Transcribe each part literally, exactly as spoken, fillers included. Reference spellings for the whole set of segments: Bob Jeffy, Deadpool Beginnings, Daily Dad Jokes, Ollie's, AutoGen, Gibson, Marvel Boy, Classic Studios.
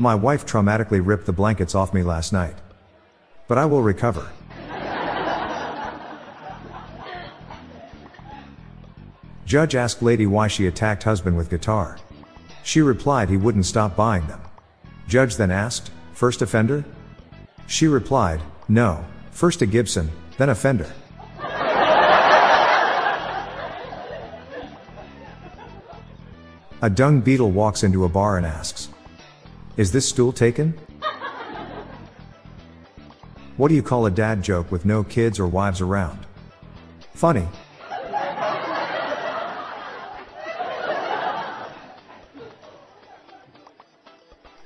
My wife traumatically ripped the blankets off me last night. But I will recover. Judge asked lady why she attacked husband with guitar. She replied he wouldn't stop buying them. Judge then asked, first offender? She replied, no, first a Gibson, then offender. A dung beetle walks into a bar and asks, is this stool taken? What do you call a dad joke with no kids or wives around? Funny.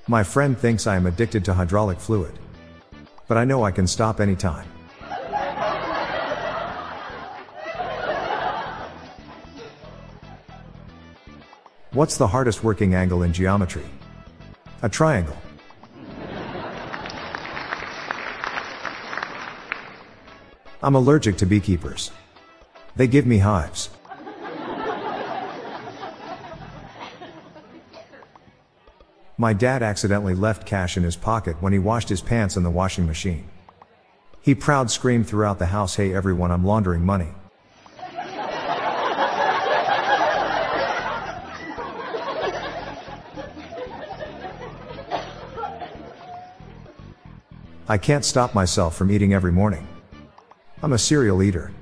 My friend thinks I am addicted to hydraulic fluid. But I know I can stop anytime. What's the hardest working angle in geometry? A triangle. I'm allergic to beekeepers. They give me hives. My dad accidentally left cash in his pocket when he washed his pants in the washing machine. He proud screamed throughout the house, hey everyone, I'm laundering money. I can't stop myself from eating every morning. I'm a cereal eater.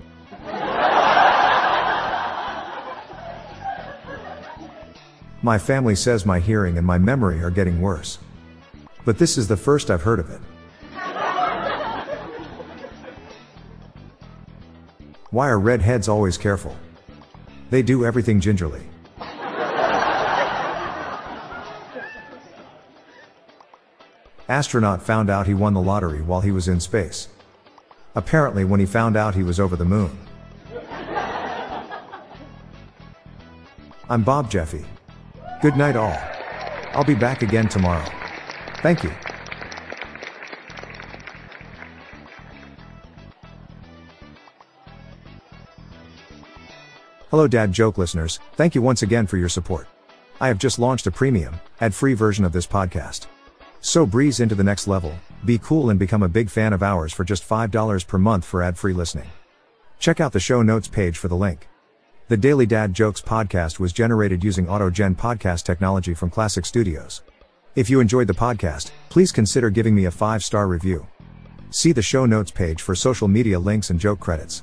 My family says my hearing and my memory are getting worse. But this is the first I've heard of it. Why are redheads always careful? They do everything gingerly. Astronaut found out he won the lottery while he was in space. Apparently, when he found out he was over the moon. I'm Bob Jeffy. Good night all. I'll be back again tomorrow. Thank you. Hello Dad Joke listeners, thank you once again for your support. I have just launched a premium, ad-free version of this podcast. So breeze into the next level, be cool and become a big fan of ours for just five dollars per month for ad-free listening. Check out the show notes page for the link. The Daily Dad Jokes podcast was generated using AutoGen podcast technology from Classic Studios. If you enjoyed the podcast, please consider giving me a five-star review. See the show notes page for social media links and joke credits.